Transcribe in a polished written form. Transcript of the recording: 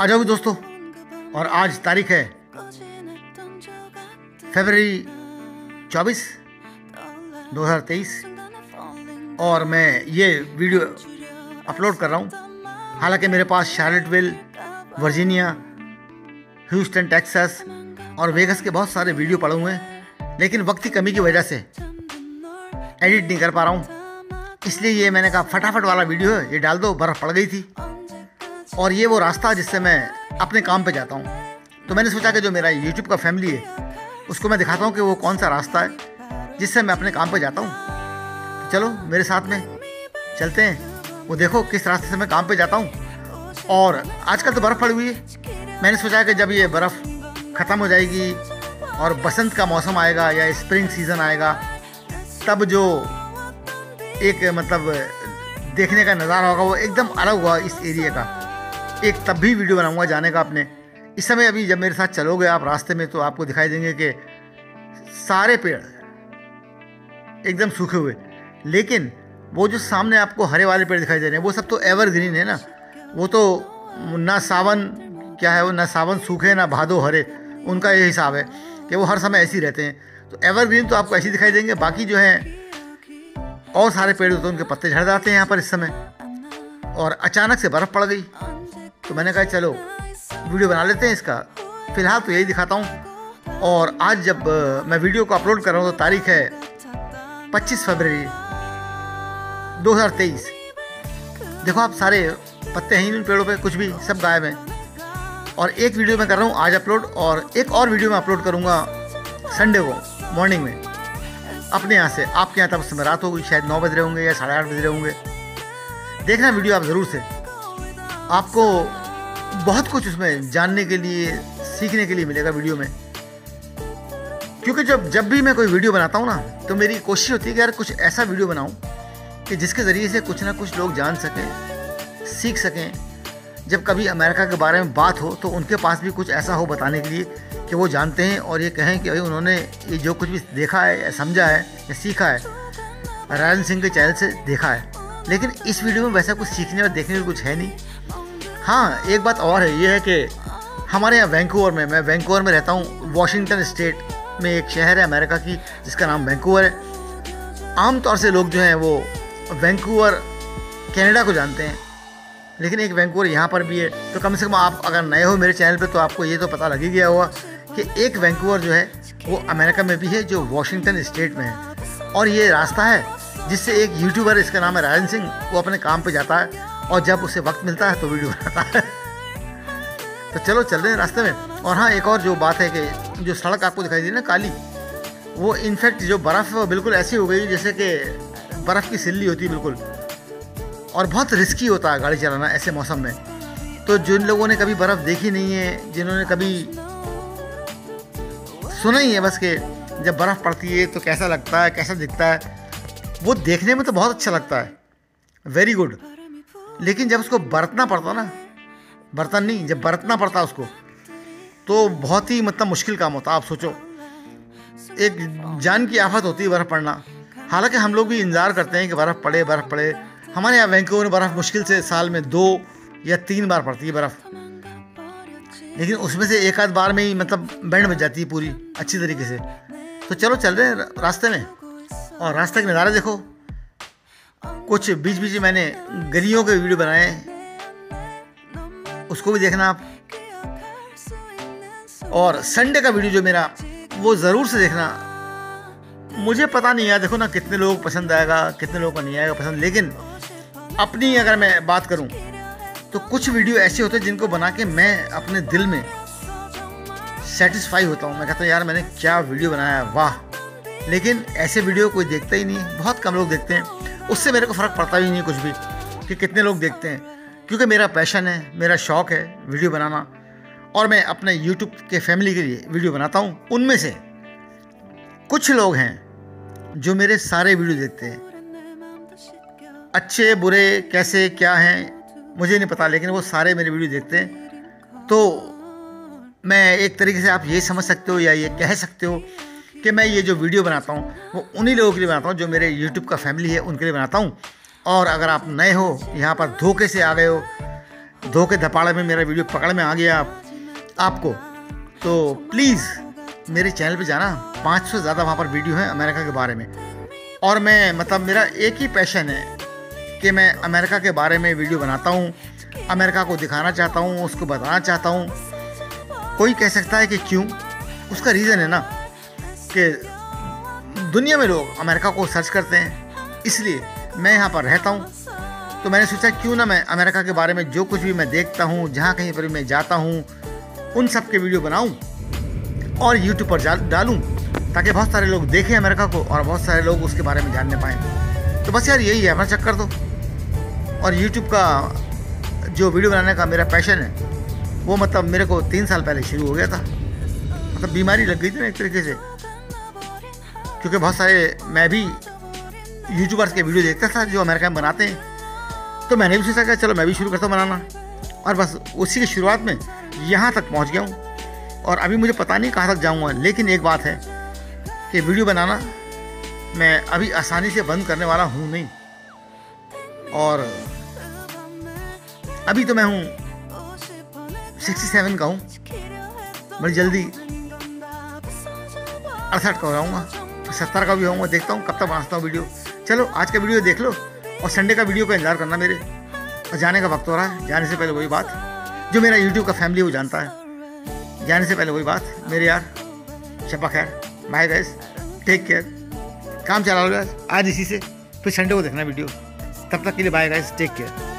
आ जाओ दोस्तों। और आज तारीख है फरवरी 24, 2023 और मैं ये वीडियो अपलोड कर रहा हूँ। हालांकि मेरे पास शार्लेटविल, वर्जीनिया, ह्यूस्टन, टेक्सास और वेगस के बहुत सारे वीडियो पड़े हुए हैं, लेकिन वक्त की कमी की वजह से एडिट नहीं कर पा रहा हूँ। इसलिए ये मैंने कहा फटाफट वाला वीडियो है, ये डाल दो। बर्फ़ पड़ गई थी और ये वो रास्ता जिससे मैं अपने काम पे जाता हूँ, तो मैंने सोचा कि जो मेरा यूट्यूब का फैमिली है उसको मैं दिखाता हूँ कि वो कौन सा रास्ता है जिससे मैं अपने काम पर जाता हूँ। तो चलो मेरे साथ में चलते हैं, वो देखो किस रास्ते से मैं काम पर जाता हूँ। और आजकल तो बर्फ़ पड़ हुई है, मैंने सोचा कि जब ये बर्फ़ ख़त्म हो जाएगी और बसंत का मौसम आएगा या स्प्रिंग सीज़न आएगा, तब जो एक मतलब देखने का नज़ारा होगा वो एकदम अलग होगा इस एरिया का। एक तब भी वीडियो बनाऊंगा जाने का अपने। इस समय अभी जब मेरे साथ चलोगे आप रास्ते में तो आपको दिखाई देंगे कि सारे पेड़ एकदम सूखे हुए, लेकिन वो जो सामने आपको हरे वाले पेड़ दिखाई दे रहे हैं वो सब तो एवरग्रीन है ना। वो तो ना सावन क्या है, वो ना सावन सूखे ना भादो हरे, उनका ये हिसाब है कि वो हर समय ऐसे ही रहते हैं। तो एवरग्रीन तो आपको ऐसे दिखाई देंगे, बाकी जो है और सारे पेड़ होते हैं उनके पत्ते झड़ जाते हैं यहाँ पर इस समय। और अचानक से बर्फ़ पड़ गई तो मैंने कहा चलो वीडियो बना लेते हैं इसका। फ़िलहाल तो यही दिखाता हूँ। और आज जब मैं वीडियो को अपलोड कर रहा हूँ तो तारीख है 25 फरवरी 2023। देखो आप सारे पत्ते हैं इन पेड़ों पे, कुछ भी सब गायब हैं। और एक वीडियो मैं कर रहा हूँ आज अपलोड और एक और वीडियो मैं अपलोड करूँगा संडे को मॉर्निंग में अपने यहाँ से। आपके यहाँ तब समय रात होगी, शायद 9 बज रहे होंगे या 8:30 बज रहे होंगे। देखना वीडियो आप ज़रूर से, आपको बहुत कुछ उसमें जानने के लिए सीखने के लिए मिलेगा वीडियो में। क्योंकि जब भी मैं कोई वीडियो बनाता हूँ ना तो मेरी कोशिश होती है कि यार कुछ ऐसा वीडियो बनाऊँ कि जिसके ज़रिए से कुछ ना कुछ लोग जान सकें, सीख सकें। जब कभी अमेरिका के बारे में बात हो तो उनके पास भी कुछ ऐसा हो बताने के लिए कि वो जानते हैं और ये कहें कि भाई उन्होंने ये जो कुछ भी देखा है, समझा है या सीखा है, राजन सिंह के चैनल से देखा है। लेकिन इस वीडियो में वैसा कुछ सीखने और देखने को कुछ है नहीं। हाँ, एक बात और है, ये है कि हमारे यहाँ वैंकूवर में, मैं वैंकूवर में रहता हूँ, वॉशिंगटन स्टेट में एक शहर है अमेरिका की जिसका नाम वैंकूवर है। आमतौर से लोग जो हैं वो वैंकूवर कनाडा को जानते हैं, लेकिन एक वैंकूवर यहाँ पर भी है। तो कम से कम आप अगर नए हो मेरे चैनल पे तो आपको ये तो पता लग ही गया होगा कि एक वैंकूवर जो है वो अमेरिका में भी है जो वॉशिंगटन स्टेट में है। और ये रास्ता है जिससे एक यूट्यूबर, इसका नाम है राजन सिंह, वो अपने काम पर जाता है और जब उसे वक्त मिलता है तो वीडियो बनाता है। तो चलो चल रहे हैं रास्ते में। और हाँ, एक और जो बात है कि जो सड़क आपको दिखाई दे रही ना काली, वो इनफैक्ट जो बर्फ़ बिल्कुल ऐसी हो गई जैसे कि बर्फ़ की सिल्ली होती बिल्कुल। और बहुत रिस्की होता है गाड़ी चलाना ऐसे मौसम में। तो जिन लोगों ने कभी बर्फ़ देखी नहीं है, जिन्होंने कभी सुना ही है बस कि जब बर्फ़ पड़ती है तो कैसा लगता है, कैसा दिखता है, वो देखने में तो बहुत अच्छा लगता है, वेरी गुड। लेकिन जब उसको बरतना पड़ता ना, बर्तन नहीं, जब बरतना पड़ता उसको तो बहुत ही मतलब मुश्किल काम होता। आप सोचो एक जान की आफत होती है बर्फ़ पड़ना। हालांकि हम लोग भी इंतज़ार करते हैं कि बर्फ़ पड़े बर्फ़ पड़े। हमारे यहाँ वैंकूवर में बर्फ़ मुश्किल से साल में 2 या 3 बार पड़ती है बर्फ़, लेकिन उसमें से एक आध बार में ही मतलब बैंड बज जाती है पूरी अच्छी तरीके से। तो चलो चल रहे हैं रास्ते में और रास्ते के नज़ारे देखो। कुछ बीच बीच मैंने गलियों के वीडियो बनाए, उसको भी देखना आप। और संडे का वीडियो जो मेरा वो ज़रूर से देखना। मुझे पता नहीं यार, देखो ना कितने लोग पसंद आएगा, कितने लोगों को नहीं आएगा पसंद। लेकिन अपनी अगर मैं बात करूं तो कुछ वीडियो ऐसे होते हैं जिनको बना के मैं अपने दिल में सेटिस्फाई होता हूं। मैं कहता हूं यार मैंने क्या वीडियो बनाया, वाह। लेकिन ऐसे वीडियो कोई देखता ही नहीं, बहुत कम लोग देखते हैं। उससे मेरे को फ़र्क पड़ता ही नहीं कुछ भी कि कितने लोग देखते हैं, क्योंकि मेरा पैशन है, मेरा शौक़ है वीडियो बनाना। और मैं अपने यूट्यूब के फैमिली के लिए वीडियो बनाता हूँ। उनमें से कुछ लोग हैं जो मेरे सारे वीडियो देखते हैं, अच्छे बुरे कैसे क्या हैं मुझे नहीं पता, लेकिन वो सारे मेरे वीडियो देखते हैं। तो मैं एक तरीके से, आप ये समझ सकते हो या ये कह सकते हो कि मैं ये जो वीडियो बनाता हूँ वो उन्हीं लोगों के लिए बनाता हूँ जो मेरे YouTube का फैमिली है, उनके लिए बनाता हूँ। और अगर आप नए हो, यहाँ पर धोखे से आ गए हो धो के धपाड़े में मेरा वीडियो पकड़ में आ गया आपको, तो प्लीज़ मेरे चैनल पे जाना। 500 ज़्यादा वहाँ पर वीडियो हैं अमेरिका के बारे में, और मैं मतलब मेरा एक ही पैशन है कि मैं अमेरिका के बारे में वीडियो बनाता हूँ, अमेरिका को दिखाना चाहता हूँ, उसको बताना चाहता हूँ। कोई कह सकता है कि क्यों, उसका रीज़न है ना कि दुनिया में लोग अमेरिका को सर्च करते हैं, इसलिए मैं यहाँ पर रहता हूँ। तो मैंने सोचा क्यों ना मैं अमेरिका के बारे में जो कुछ भी मैं देखता हूँ, जहाँ कहीं पर मैं जाता हूँ, उन सब के वीडियो बनाऊँ और YouTube पर डालूँ, ताकि बहुत सारे लोग देखें अमेरिका को और बहुत सारे लोग उसके बारे में जानने पाएँ। तो बस यार यही है अपना चक्कर तो। और YouTube का जो वीडियो बनाने का मेरा पैशन है वो मतलब मेरे को 3 साल पहले शुरू हो गया था, मतलब बीमारी लग गई थी ना एक तरीके से, क्योंकि बहुत सारे मैं भी यूट्यूबर्स के वीडियो देखता था जो अमेरिका में बनाते हैं, तो मैंने भी सोचा कि चलो मैं भी शुरू करता हूँ बनाना, और बस उसी की शुरुआत में यहाँ तक पहुँच गया हूँ। और अभी मुझे पता नहीं कहाँ तक जाऊँगा, लेकिन एक बात है कि वीडियो बनाना मैं अभी आसानी से बंद करने वाला हूँ नहीं। और अभी तो मैं हूँ 67 का हूँ, बड़ी जल्दी 68 का हो जाऊँगा, 70 का भी होगा। देखता हूँ कब तक बनाता हूँ वीडियो। चलो आज का वीडियो देख लो और संडे का वीडियो का इंतजार करना मेरे। और जाने का वक्त हो रहा है, जाने से पहले वही बात जो मेरा यूट्यूब का फैमिली वो जानता है, जाने से पहले वही बात मेरे यार। शब्बा खैर, बाय गाइस, टेक केयर, काम चला लो आज इसी से, फिर संडे को देखना वीडियो। तब तक के लिए बाय गाइस, टेक केयर।